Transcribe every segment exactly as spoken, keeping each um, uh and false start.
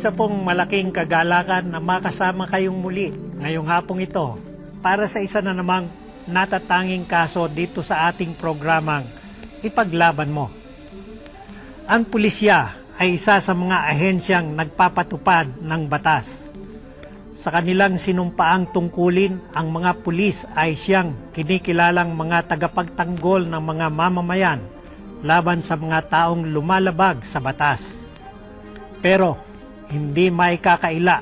isa pong malaking kagalakan na makasama kayong muli ngayong hapong ito para sa isa na namang natatanging kaso dito sa ating programang Ipaglaban Mo. Ang pulisya ay isa sa mga ahensyang nagpapatupad ng batas. Sa kanilang sinumpaang tungkulin, ang mga pulis ay siyang kinikilalang mga tagapagtanggol ng mga mamamayan laban sa mga taong lumalabag sa batas. Pero hindi maikakaila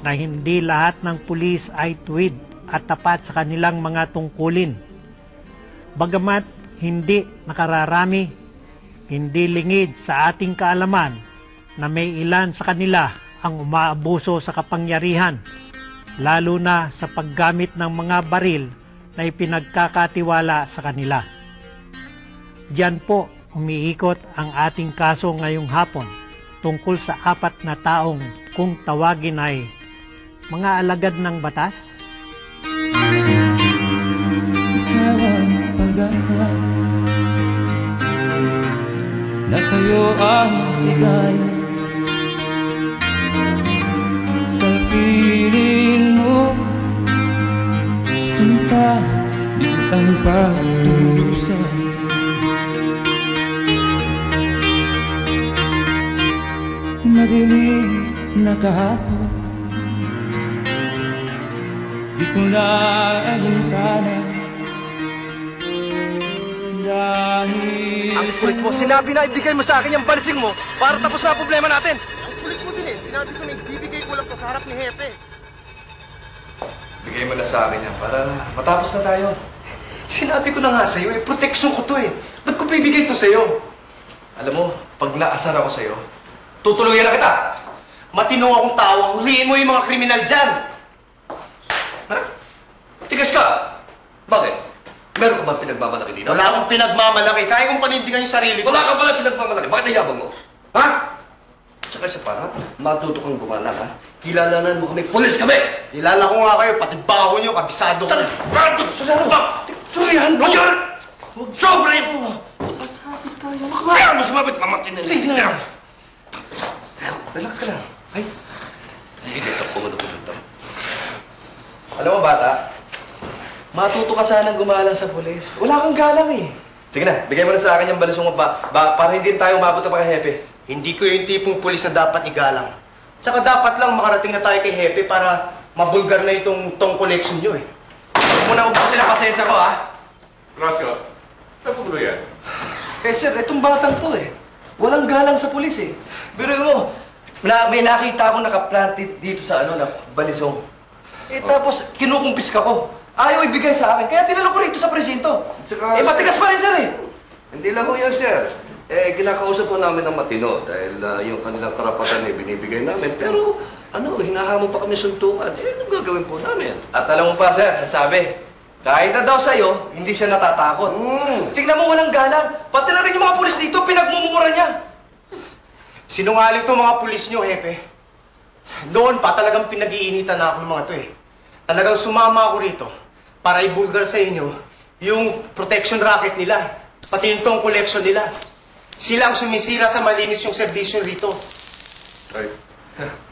na hindi lahat ng pulis ay tuwid at tapat sa kanilang mga tungkulin. Bagamat hindi nakararami, hindi lingid sa ating kaalaman na may ilan sa kanila ang umaabuso sa kapangyarihan, lalo na sa paggamit ng mga baril na ipinagkakatiwala sa kanila. Diyan po umiikot ang ating kaso ngayong hapon, tungkol sa apat na taong kung tawagin ay mga alagad ng batas. Ikaw ang pag-asa, nasa'yo ang ligaya, sa piling mo sinta di kitang pagdurusan. Madilim na kahapon, di ko na alintana dahil ang kulit mo, sinabi na ibigay mo sa akin yung balising mo para tapos na problema natin. Ang kulit mo din eh, sinabi ko na ibibigay ko lang to sa harap ni Hepe. Bigay mo na sa akin yan para matapos na tayo. Sinabi ko na nga sa'yo eh, proteksyon ko to eh. Ba't ko bibigay to sa'yo? Alam mo, pag naasar ako sa'yo, tutuluyan na kita! Matino akong tao, huliin mo yung mga kriminal dyan! Ha? Tigas ka! Bakit? Meron ka bang pinagmamalaki dito? Wala akong pinagmamalaki. Kaya kong panindigan yung sarili ko. Wala ka pala pinagmamalaki. Bakit nayabang mo? Ha? Tsaka isa pa, ha? Matuto kang gumana, ha? Kilalanan mo kami. Pulis kami! Kilala ko nga kayo. Pati baho nyo. Kabisado ko. Tarantado! Sulihan mo! Sulihan mo! Huwag sobra yun! Sasabit tayo. Kaya mo sumabit! Mamatay na rin. Relax ka lang. Ay, hindi ito ko nagulog. Alam mo, bata, matuto ka sanang gumalang sa pulis. Wala kang galang eh. Sige na, bigay mo na sa akin yung balisong mo pa, ba, para hindi tayo umabot na pa kay Hepe. Hindi ko yung tipong pulis na dapat igalang. Tsaka dapat lang makarating na tayo kay Hepe para mabulgar na itong tong collection nyo eh. Huwag mo na ubusin ang pasensya ko, ha? Gracio, saan po yan? Eh, sir, itong batang to eh. Walang galang sa pulis eh. Pero mo, na, may nakita akong nakaplanted dito sa ano, na balisong. Eh oh. Tapos, kinukumpis ka ko. Ayaw ibigay sa akin, kaya tinalo ko rito sa presinto. Saka, eh matigas pa rin, sir eh. Hindi lang ko yun, sir. Eh, kinakausap po namin ng matino dahil uh, yung kanilang karapatan eh, binibigay namin. Pero, ano, hinahamon pa kami suntukan. Eh, anong gagawin po namin? At alam mo pa, sir, nasabi. Kahit na daw sa'yo, hindi siya natatakot. Mm. Tingnan mo, walang galang. Pati na rin yung mga pulis dito, pinagmumura niya. Sinungaling to mga pulis niyo, Hepe. Noon pa talagang pinag-iinitan na ako ng mga to eh. Talagang sumama ako rito para ibulgar sa inyo yung protection racket nila, pati yung tong collection nila. Sila ang sumisira sa malinis yung servisyo rito. Ay,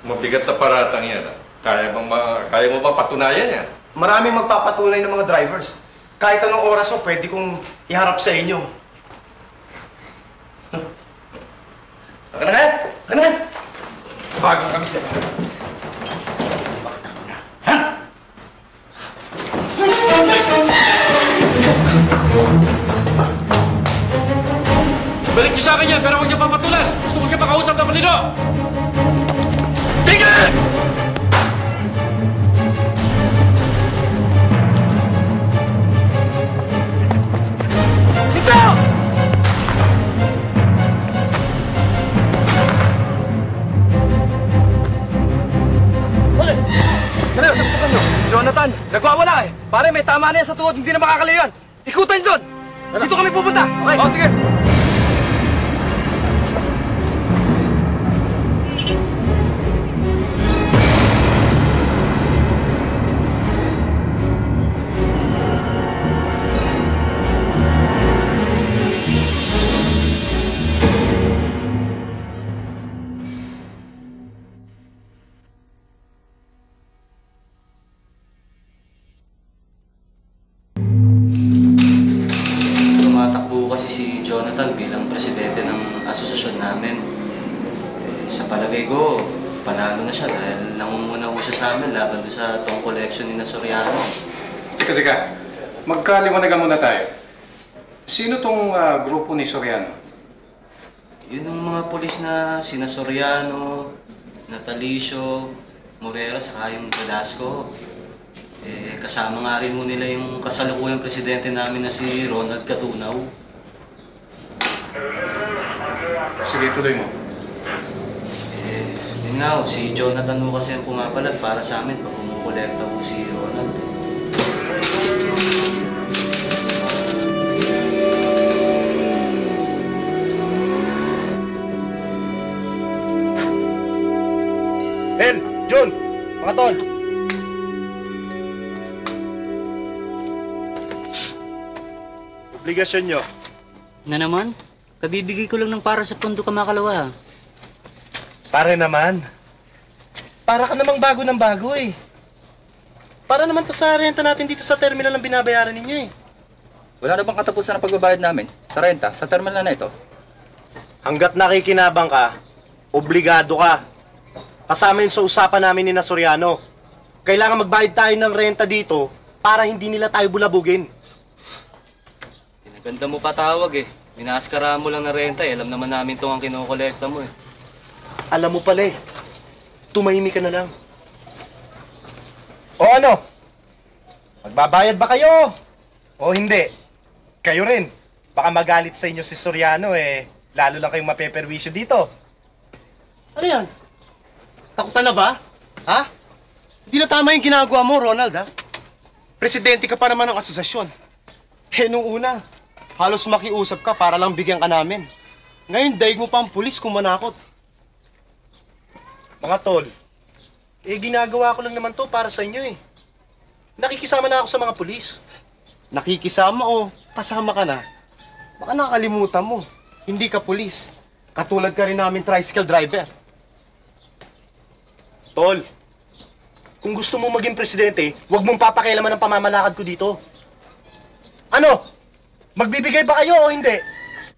mabigat na paratang yan. Kaya, bang ma kaya mo ba patunayan yan? Maraming magpapatunay ng mga drivers. Kahit anong oras o, pwede kong iharap sa inyo. Baka na nga! Baka na nga! Bago kami sa... Bakit na? Ha? Balik niyo sa akin yan, pero huwag niyo papatulan! Gusto ko siya pakausap na malino! Tingnan! Jonathan, nagwawala eh. Pare, may tama na yan sa tuwod. Hindi na makakalayo yan. Ikutan doon. Dito kami pupunta. Okay. O, sige. sa palagay ko, panalo na siya dahil nangunguna ko siya sa amin laban doon sa tong collection ni Nasoriano. Teka, teka. Magkaliwanagan muna tayo. Sino tong uh, grupo ni Soriano? Yun ang mga polis na sina Soriano, Natalicio, Moreira, saka yung Velasco. Eh, kasama nga rin nila yung kasalukuyang presidente namin na si Ronald Catunaw. Sige, tuloy mo. Eh, yun nga, si Jonathan Lucas yung pumapalag para sa amin pag kumukulekta ko si Ronald. Ben! Jun! Mga tol! Obligasyon nyo. Na naman? Kabibigay ko lang ng para sa pondo ka makalawa. Pare naman. Para ka namang bago ng bago eh. Para naman to sa renta natin dito sa terminal ang binabayaran ninyo eh. Wala na bang katapusan ang pagbabayad namin sa renta, sa terminal na ito? Hanggat nakikinabang ka, obligado ka. Kasama yun sa usapan namin ni Nasoriano. Kailangan magbayad tayo ng renta dito para hindi nila tayo bulabugin. Ganda mo patawag eh. Minaskara mo lang na renta eh. Alam naman namin itong ang kinukolekta mo eh. Alam mo pala eh. Tumahimik ka na lang. O ano? Magbabayad ba kayo? O hindi? Kayo rin. Baka magalit sa inyo si Soriano eh. Lalo lang kayong mapeperwisyo dito. Ano yan? Takutan na ba? Ha? Hindi na tama yung ginagawa mo, Ronald ha? Presidente ka pa naman ng asosasyon. Eh nung una, halos makiusap ka para lang bigyan ka namin. Ngayon, daig mo pa ang pulis kung manakot. Mga tol, eh ginagawa ko lang naman to para sa inyo eh. Nakikisama na ako sa mga pulis. Nakikisama o kasama ka na? Baka nakalimutan mo. Hindi ka pulis. Katulad ka rin namin tricycle driver. Tol, kung gusto mo maging presidente, huwag mong papakialaman ang pamamalakad ko dito. Ano? Magbibigay ba kayo o hindi?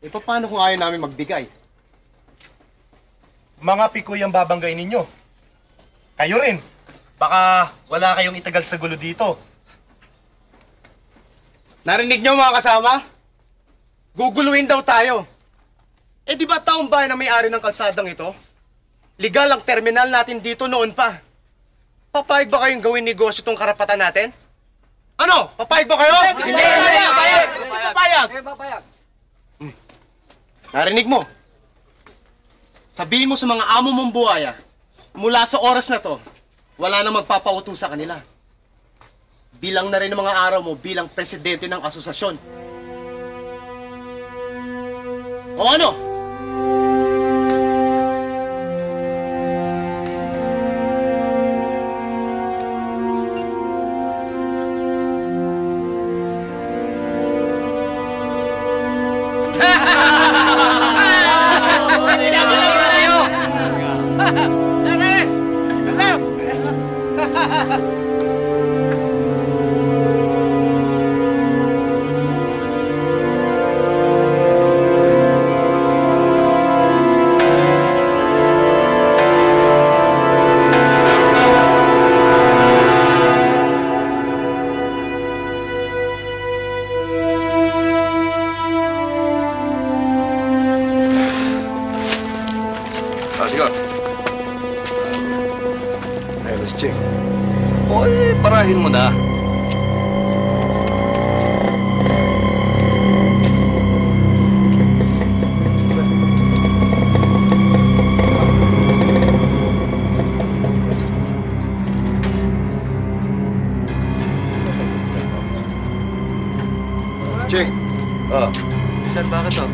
E paano kung ayaw namin magbigay? Mga pikoy ang babanggain ninyo. Kayo rin. Baka wala kayong itagal sa gulo dito. Narinig nyo mga kasama? Guguluhin daw tayo. E di ba taong bayan na may-ari ng kalsadang ito? Legal ang terminal natin dito noon pa. Papayag ba kayong gawin negosyo itong karapatan natin? Ano? Papayag ba kayo? Hindi! Hindi! Hindi! Hindi! Papayag! Hindi papayag! Hmm. Narinig mo? Sabihin mo sa mga amo mong buhaya, mula sa oras na to, wala nang magpapauto sa kanila. Bilang na rin ang mga araw mo bilang presidente ng asosasyon. O ano? Ching. Oy, parahin mo na. Ching. Ah. Saan bakit to?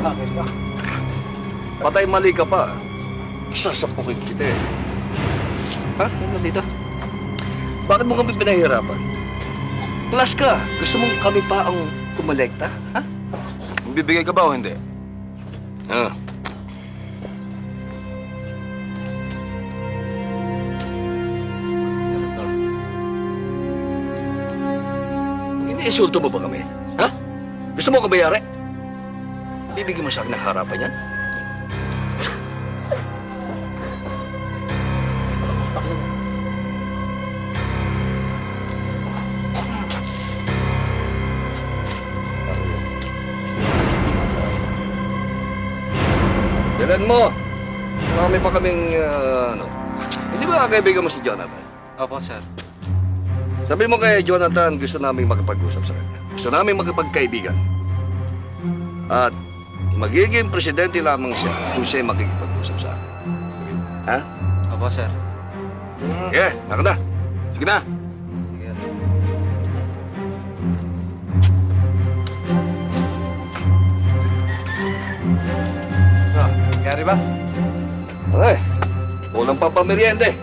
Bakit ba? Patay mali ka pa. Sasapukin kita eh. Ha? Ano dito? Bakit mo kami pinahihirapan? Klas ka! Gusto mong kami pa ang kumolekta? Ha? Bibigay ka ba o hindi? Ha? Ini-isulto mo ba kami? Ha? Gusto mo kang bayari? Bibigyan mo sa akin ng harapan yan? Bilan mo! Marami pa kaming, uh, ano... Hindi ba kaibigan mo si Jonathan? Opo, sir. Sabi mo kay Jonathan, gusto namin makapag-usap sa kanya. Gusto namin makapagkaibigan. At magiging presidente lamang siya kung siya'y makikipag-usap sa akin. Ha? Opo, sir. Sige, nakanda. Sige na. Nangyari ba? Ay, walang papameriende.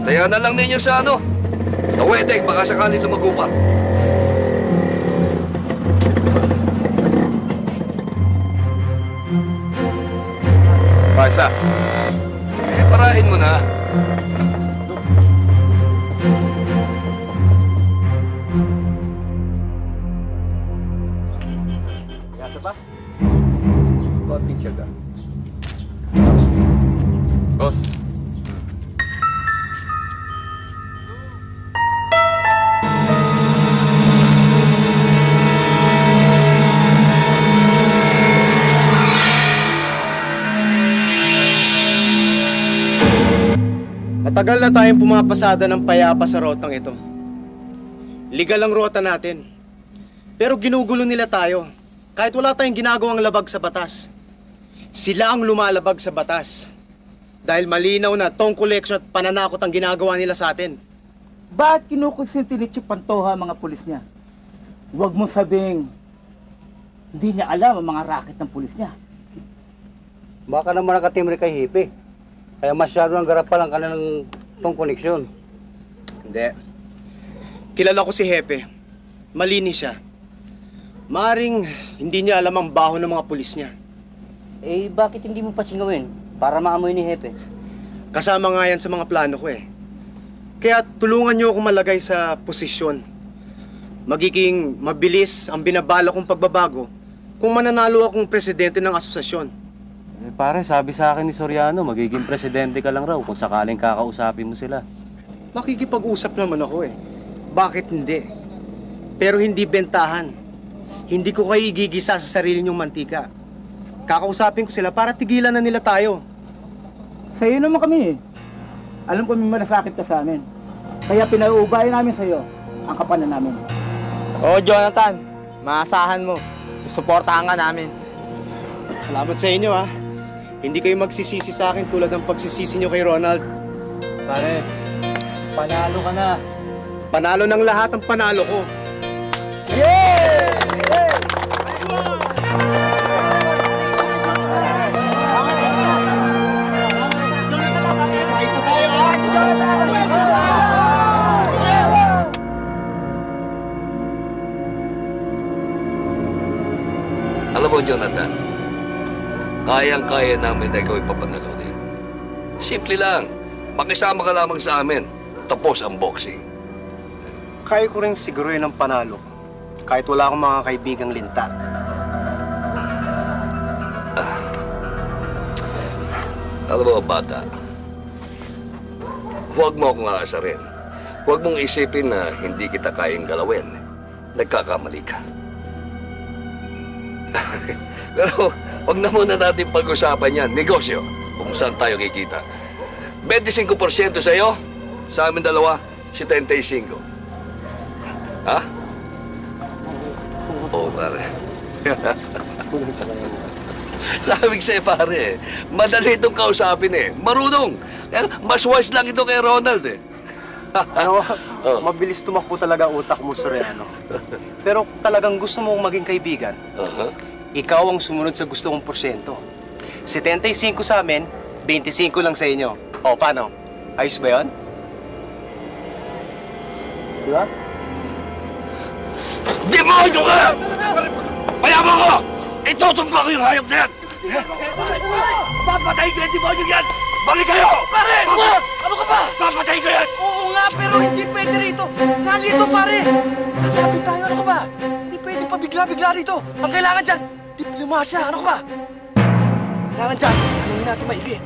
Tayaan na lang ninyo sa ano. Naweteng, baka sakali lumago pa. Paisa. Eh, parahin mo na. Yasa ba? Got picture ka. Boss. Matagal na tayong pumapasada ng payapa sa rotang ito. Legal ang rota natin. Pero ginugulo nila tayo kahit wala tayong ginagawang labag sa batas. Sila ang lumalabag sa batas. Dahil malinaw na tong koleksyon at pananakot ang ginagawa nila sa atin. Bakit kinukusinti ni Chief Pantoha mga pulis niya? Huwag mo sabing hindi niya alam ang mga racket ng pulis niya. Baka naman nakatimre kay Hepe. Kaya masyado ang garapal ang kanilang tong koneksyon. Hindi. Kilala ko si Hepe. Malinis siya. Maaring hindi niya alam ang baho ng mga pulis niya. Eh, bakit hindi mo pasingawin? Para maamoy ni Hepe. Kasama nga yan sa mga plano ko eh. Kaya tulungan niyo akong malagay sa posisyon. Magiging mabilis ang binabala kong pagbabago kung mananalo akong presidente ng asosasyon. Eh, pare, sabi sa akin ni Soriano, magiging presidente ka lang raw kung sakaling kakausapin mo sila. Nakikipag-usap naman ako eh. Bakit hindi? Pero hindi bentahan. Hindi ko kayo igigisa sa sarili niyong mantika. Kakausapin ko sila para tigilan na nila tayo. Sa'yo naman kami eh. Alam ko may manasakit ka sa amin. Kaya pinauubayan namin sa'yo ang kapanan namin. Oo, Jonathan. Maasahan mo. Susuportahan ka namin. Salamat sa inyo ha. Hindi kayo magsisisi sa akin tulad ng pagsisisi nyo kay Ronald. Pare, panalo ka na. Panalo ng lahat ang panalo ko. Yeah! Yeah! Alam mo, Jonathan, kayang-kaya namin na ikaw ipapanalunin. Simple lang. Makisama ka lamang sa amin. Tapos ang boxing. Kaya ko rin siguruhin ang panalo. Kahit wala akong mga kaibigang lintat. Ah. Alam mo, bata, huwag mo akong aasarin. Huwag mong isipin na hindi kita kayang galawin. Nagkakamali ka. Pero huwag na muna natin pag-usapan yan. Negosyo. Kung saan tayo kikita. twenty-five percent sa'yo. Sa amin dalawa, seventy-five. Ha? Oo, pare. Sabi sa'yo, pare. Madali itong kausapin eh. Marunong. Mas wise lang ito kay Ronald eh. Ano, oh. Mabilis tumakbo talaga utak mo, Soriano. Pero talagang gusto mo maging kaibigan. Uh-huh. Ikaw ang sumunod sa gusto kong porsyento. seventy-five sa amin, twenty-five lang sa inyo. O, paano? Ayos ba yun? Di ba? Di mo ako ka! Payaman ko! Itutumpa ko yung hayop na yan! Papatayin ko yung demonyo yan! Balik kayo! Pare! What? Ano ka ba? Papatayin ko yan! Oo nga, pero hindi pwede rito. Rally ito, pare! Sasabi tayo, ano ka ba? Hindi pwede pa bigla-bigla rito. Ang kailangan dyan, diplomasya, ano ka ba? Kailangan dyan, anuhin natin maigi.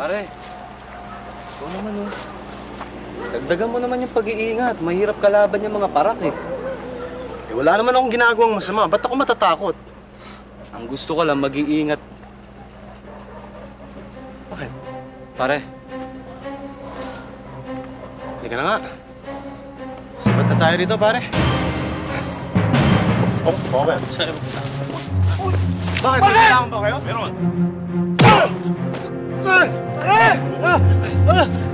Pare, Oo naman, oh. Dagdagan mo naman yung pag-iingat. Mahirap kalaban yung mga parak, eh. Eh, wala naman akong ginagawang masama. Ba't ako matatakot? Ang gusto ko lang, mag-iingat. Bakit? Pare. Hindi ka na nga. Sabat na tayo dito, pare. Oh, okay. Bakit? May kailangan ba kayo? Meron. Pare! Pare! Ah! Bakit?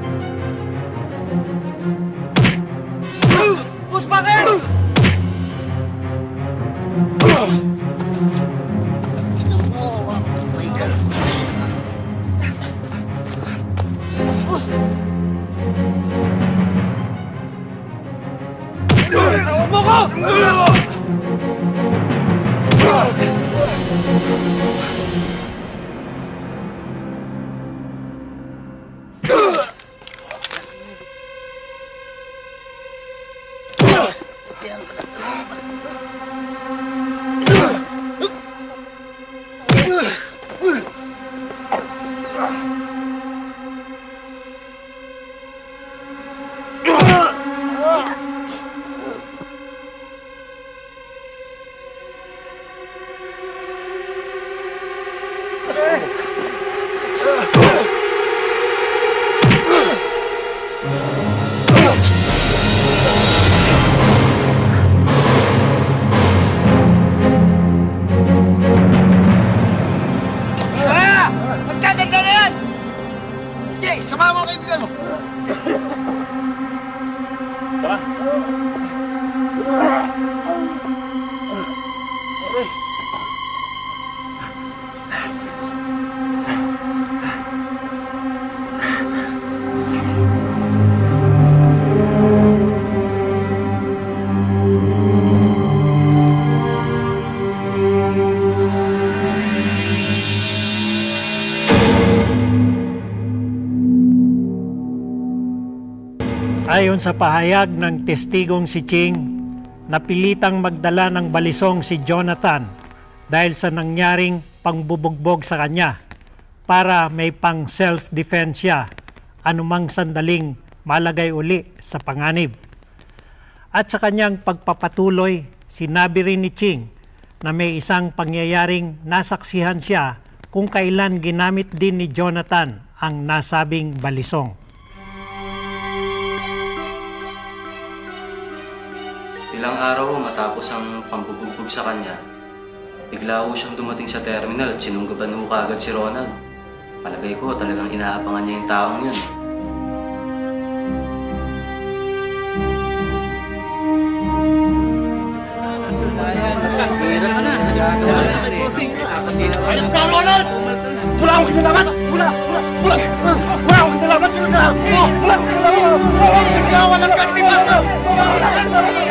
Ayon sa pahayag ng testigong si Ching, napilitang magdala ng balisong si Jonathan dahil sa nangyaring pangbubugbog sa kanya para may pang self-defense siya anumang sandaling malagay uli sa panganib. At sa kanyang pagpapatuloy, sinabi rin ni Ching na may isang pangyayaring nasaksihan siya kung kailan ginamit din ni Jonathan ang nasabing balisong. Ilang araw matapos ang pambubugbog sa kanya, bigla ho siyang dumating sa terminal at sinunggaban ho kaagad si Ronald. Palagay ko talagang inaabangan niya yung taong yun. Ayos ka, Ronald! Wala akong kinalaman! Wala! Wala! Wala! Wala akong kinalaman! Wala akong kinalaman! Nagkawa ng kantipan! Wala akong kinalaman!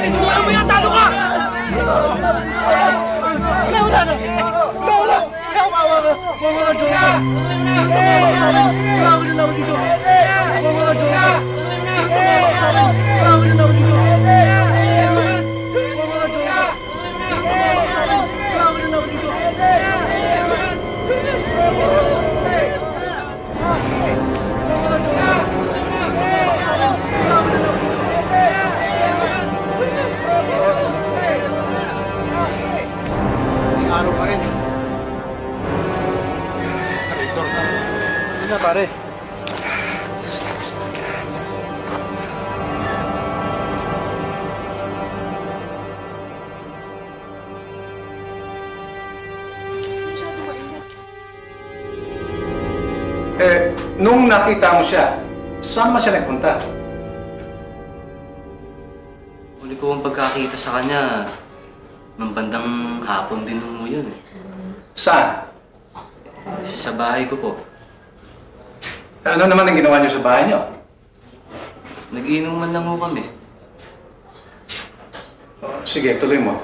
Tinulungan mo yan! Talo ka! Wala! Wala na! Wala! Wala! Mawa ka! Mawa ka, Joey! Mawa ka sana! Wala akong kinalaman dito! Mawa ka, Joey! Mawa ka sana! Wala akong kinalaman dito! Mawa ka, Joey! Mawa ka sana! Wala akong kinalaman dito! Mawa ka, Joey! Mawa ka sana! Wala akong kinalaman dito! Araw pa rin. Traitor na. Hindi na, pare. Eh, nung nakita mo siya, saan ba siya nagpunta? Uli ko ang pagkakita sa kanya, nang bandang hapon din mo yun. Saan? Sa bahay ko po. Ano naman ang ginawa niyo sa bahay niyo? Nag-iinuman lang ho kami. Oh, sige, tuloy mo.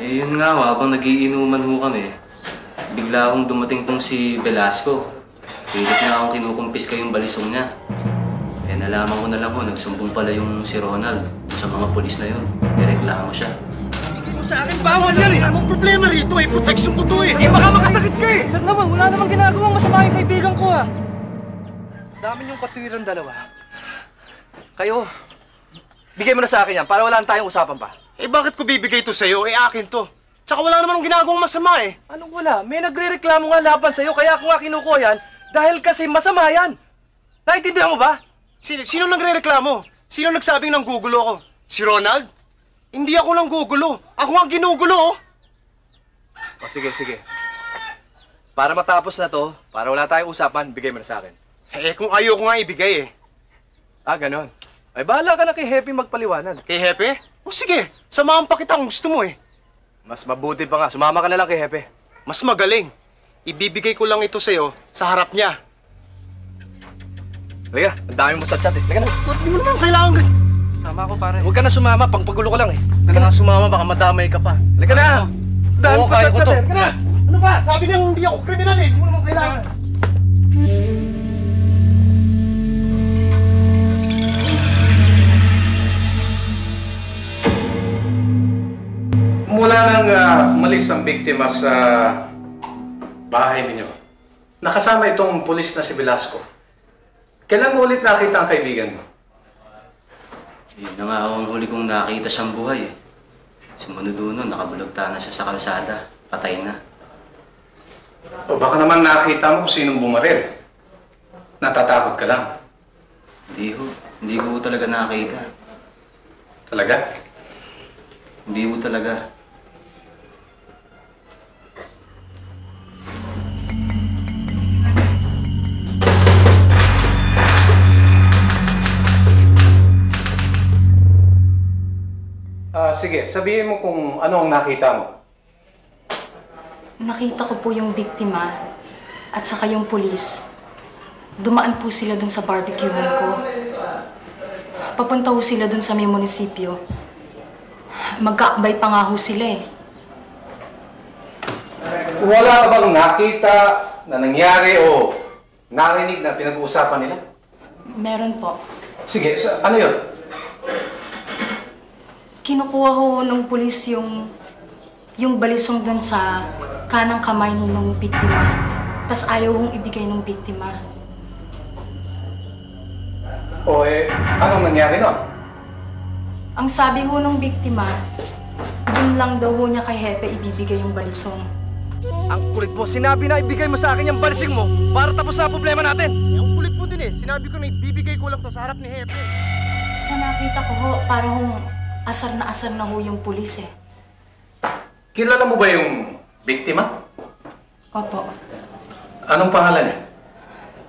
Eh, yun nga ho, habang nag-iinuman ho kami, bigla akong dumating pong si Velasco. Pilit na akong kinukumpis kayong balisong niya. Eh, nalaman ko na lang ho, nagsumbong pala yung si Ronald sa mga polis na yun. Direklamo siya. mo sa akin, bawal yan eh! Wala namang problema rito eh! Protection ko to eh! Eh baka makasakit ka eh! Sir naman, wala namang ginagawang masama yung kaibigan ko ah! Dami niyong katuwiran dalawa. Kayo, bigay mo na sa akin yan para wala na tayong usapan pa. Eh bakit ko bibigay to sa'yo? Eh akin to. Tsaka wala naman ginagawang masama eh! Anong wala? May nagre-reklamo nga laban sa'yo kaya ako nga kinukuha yan dahil kasi masama yan! Naiintindihan mo ba? Sino, sino nagre-reklamo? Sino nagsabing nanggugulo ako? Si Ronald? Hindi ako lang gugulo. Ako ang ginugulo, oh. O, sige, sige. Para matapos na to, para wala tayong usapan, bigay mo na sa akin. Eh, kung ayaw ko nga ibigay, eh. Ah, ganon. Ay, bahala ka na kay Hepe magpaliwanag. Kay Hepe? O, sige. Samahan pa kita kung gusto mo, eh. Mas mabuti pa nga. Sumama ka na lang kay Hepe. Mas magaling. Ibibigay ko lang ito sa'yo sa harap niya. Halika, ang dami mo satsat, eh. Halika na. Ba't di mo naman kailangan ganyan? Tama ko, pare. Huwag ka na sumama. Pangpagulo ko lang, eh. Huwag ka na sumama. Baka madamay ka pa. Halika na! Oo, kaya ko to. Halika na! Ano ba? Sabi niyang hindi ako kriminal, eh. Hindi mo naman kailangan. Mula nang uh, umalis ang biktima sa bahay niyo, nakasama itong pulis na si Velasco. Kailan mo ulit nakita ang kaibigan mo? Yun na nga ako ang huli kong nakita siyang buhay eh. Sumunod doon, nakabulagta na siya sa kalsada. Patay na. O baka naman nakita mo kung sinong bumaril. Natatakot ka lang. Hindi ho. Hindi ko talaga nakita. Talaga? Hindi ho talaga. Ah, uh, sige, sabihin mo kung ano ang nakita mo. Nakita ko po yung biktima at saka yung pulis. Dumaan po sila dun sa barbecuehan ko. Papunta ho sila dun sa may munisipyo. Magkaakbay pa nga ho sila eh. Wala ka bang nakita na nangyari o narinig na pinag-uusapan nila? Meron po. Sige, so, ano yun? Kinukuha ko nung pulis yung, yung balisong dun sa kanang kamay nung biktima. Tapos ayaw kong ibigay nung biktima. O eh, anong nangyari nun? Ang sabi ho nung biktima, dun lang daw ho niya kay Hepe ibibigay yung balisong. Ang kulit mo, sinabi na ibigay mo sa akin yung balisong mo para tapos na problema natin. Eh, ang kulit mo din eh, sinabi ko na ibibigay ko lang to sa harap ni Hepe. Sa nakita ko ho, parang hong asar na asar na ho yung pulis eh. Kilala mo ba yung biktima? Opo. Anong pangalan niya?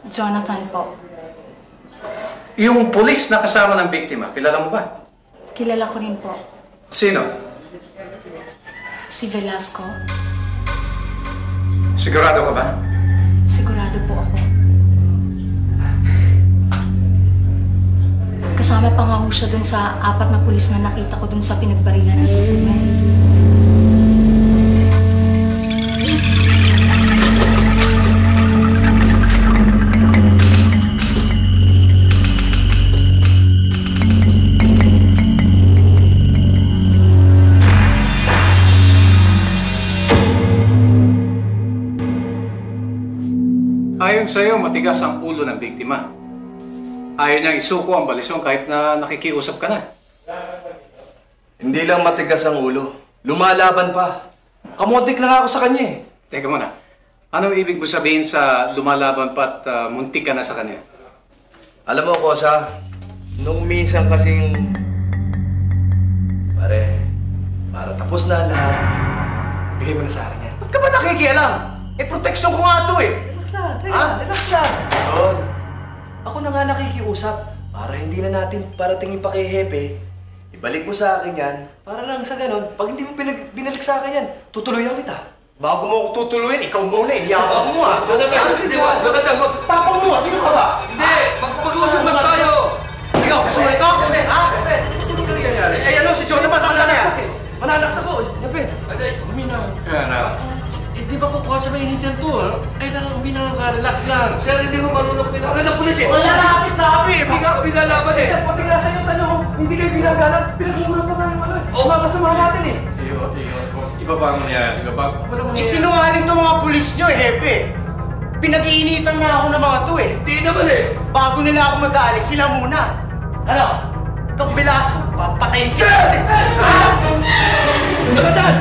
Jonathan po. Yung pulis na kasama ng biktima, kilala mo ba? Kilala ko rin po. Sino? Si Velasco. Sigurado ka ba? Sigurado po ako. Kasama pa nga ho siya dun sa apat na pulis na nakita ko dun sa pinagbarilan ng biktima. Ayon sa'yo, matigas ang ulo ng biktima. Ayaw niyang isuko ang balisong kahit na nakikiusap ka na. Hindi lang matigas ang ulo. Lumalaban pa. Kamuntik na nga ako sa kanya eh. Teka muna. Anong ibig mo sabihin sa lumalaban pa at uh, muntik ka na sa kanya? Alam mo, Kosa, nung minsan kasing... Pare, para tapos na lahat, bigay mo na sa akin yan. Ba't ka ba nakikialam? Eh, proteksyon ko nga ito eh. Relax na, teka. Ha? Relax na. Doon. Ako na nga nakikiusap para hindi na natin paratingin pa kay Hepe. Ibalik mo sa akin yan para lang sa ganon. Pag hindi mo binag, binalik sa akin yan, tutuluyan kita. Bago mo ako tutuluyan, ikaw muna. Iyabang mo ah. Jonathan, hindi ba? Jonathan, tapang mo. Sino ka ba? Hindi! Mag-uusap na tayo! Ikaw, kasama ito? Hepe, ha? Hepe, hindi ka nangyayari. Eh, ano si Jonathan? Matanda na yan. Mananaksa ko. Hepe, lumina. Kaya na. Hindi ba po kasi may initial to, ha? Kailangan uminang ka, relax lang. Sir, hindi ko marunong pinakala ng pulis eh. Wala lapit sa amin! Hindi ka pinalaban eh. Sir, pati nga sa'yo, tanong ko, hindi kayo ginagalang. Pinagumulong pa nga yung ano eh. Mga kasama natin eh. Iyo. Ibaba mo na yan, ibaba. Isinungaling itong mga pulis nyo eh, Hepe. Pinag-iinitan nga ako ng mga to eh. Hindi naman eh. Bago nila ako madali, sila muna. Ano? Itong Velasco, papatayin ka! Kapatan!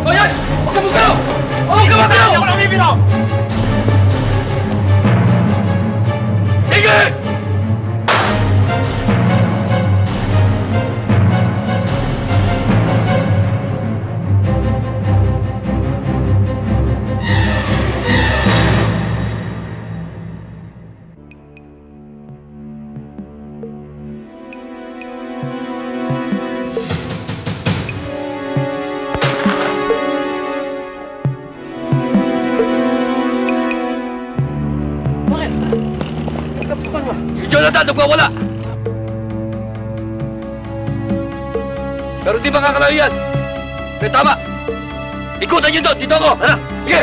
O yan! Huwag ka mong O, kapatan! Ako lang bibitaw! Tigil! Wala. Pero di ba kakalayo yan? May tama. Ikutan nyo doon. Dito ako. Hala. Sige.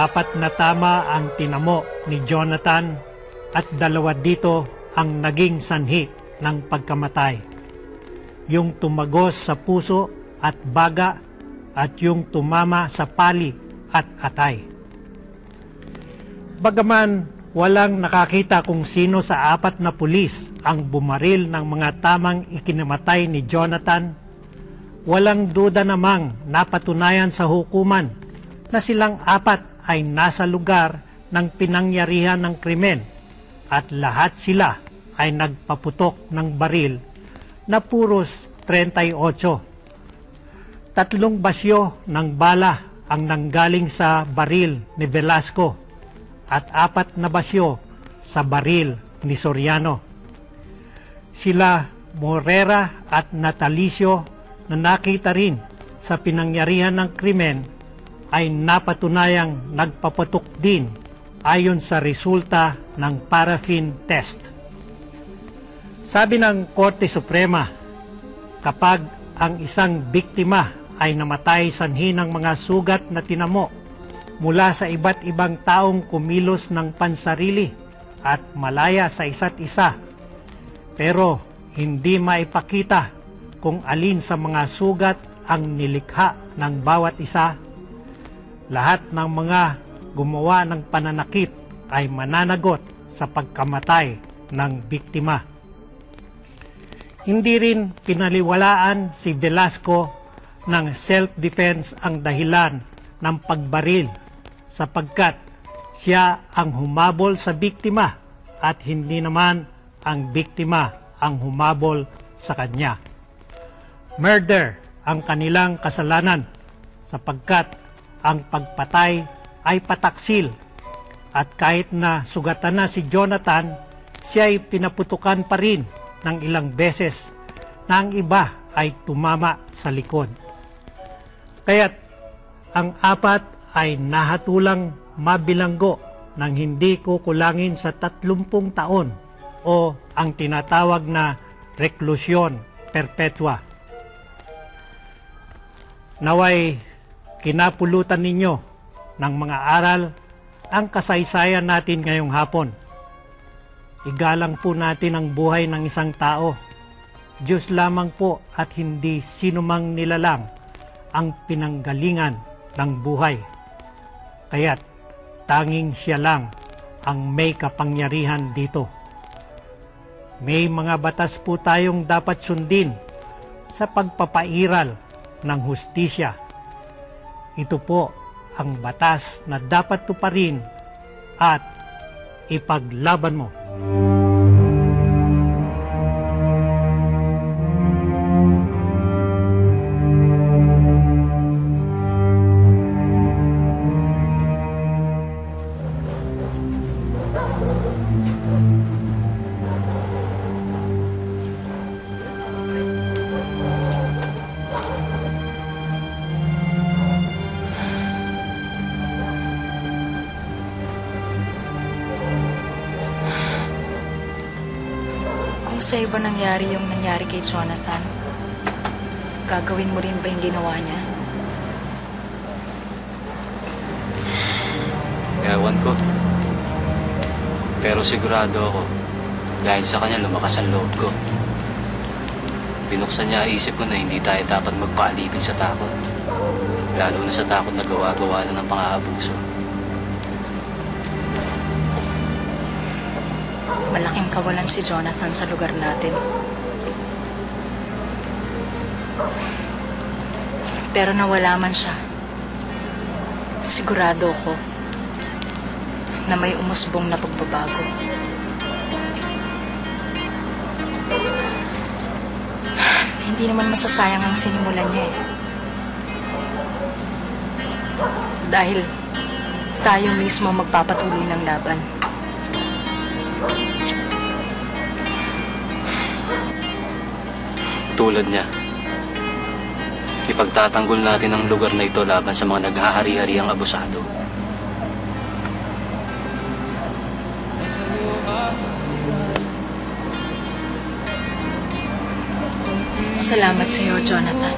Apat na tama ang tinamo ni Jonathan at dalawa dito ang naging sanhi ng pagkamatay. Yung tumagos sa puso at baga at yung tumama sa pali at atay. Bagaman walang nakakita kung sino sa apat na pulis ang bumaril ng mga tamang ikinamatay ni Jonathan, walang duda namang napatunayan sa hukuman na silang apat ay nasa lugar ng pinangyarihan ng krimen at lahat sila ay nagpaputok ng baril na puros thirty-eight. Tatlong basyo ng bala ang nanggaling sa baril ni Velasco at apat na basyo sa baril ni Soriano. Sila Moreira at Natalicio na nakita rin sa pinangyarihan ng krimen ay napatunayang nagpaputok din ayon sa resulta ng paraffin test. Sabi ng Korte Suprema, kapag ang isang biktima ay namatay sanhi ng mga sugat na tinamo mula sa iba't ibang taong kumilos ng pansarili at malaya sa isa't isa, pero hindi maipakita kung alin sa mga sugat ang nilikha ng bawat isa, lahat ng mga gumawa ng pananakit ay mananagot sa pagkamatay ng biktima. Hindi rin pinaliwalaan si Velasco ng self-defense ang dahilan ng pagbaril sapagkat siya ang humabol sa biktima at hindi naman ang biktima ang humabol sa kanya. Murder ang kanilang kasalanan sapagkat ang pagpatay ay pataksil at kahit na sugatan na si Jonathan, siya ay pinaputukan pa rin ng ilang beses na ang iba ay tumama sa likod. Kaya't ang apat ay nahatulang mabilanggo ng hindi kukulangin sa tatlumpung taon o ang tinatawag na reklusyon perpetua. Naway kinapulutan ninyo ng mga aral ang kasaysayan natin ngayong hapon. Igalang po natin ang buhay ng isang tao. Diyos lamang po at hindi sinumang nilalang ang pinanggalingan ng buhay. Kaya't tanging siya lang ang may kapangyarihan dito. May mga batas po tayong dapat sundin sa pagpapairal ng hustisya. Ito po ang batas na dapat tuparin at ipaglaban mo. Sa iba nangyari yung nangyari kay Jonathan, gagawin mo rin ba yung ginawa niya? Ewan ko. Pero sigurado ako, dahil sa kanya lumakas ang loob ko. Binuksan niya isip ko na hindi tayo dapat magpaalipin sa takot. Lalo na sa takot na gawa-gawa na ng pang-aabuso. Malaking kawalan si Jonathan sa lugar natin. Pero nawala man siya, sigurado ko na may umusbong na pagbabago. Hindi naman masasayang ang sinimulan niya eh. Dahil tayo mismo magpapatuloy ng laban. Tulad niya, ipagtatanggol natin ang lugar na ito laban sa mga naghahari-harihang abusado. Salamat sa iyo, Jonathan.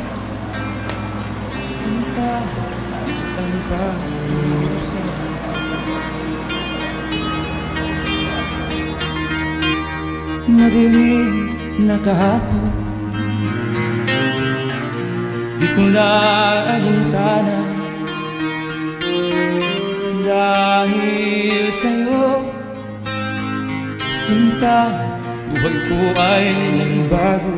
Madilim na kahapon, di ko naalintana, dahil sa'yo, sinta, buhay ko ay nagbago.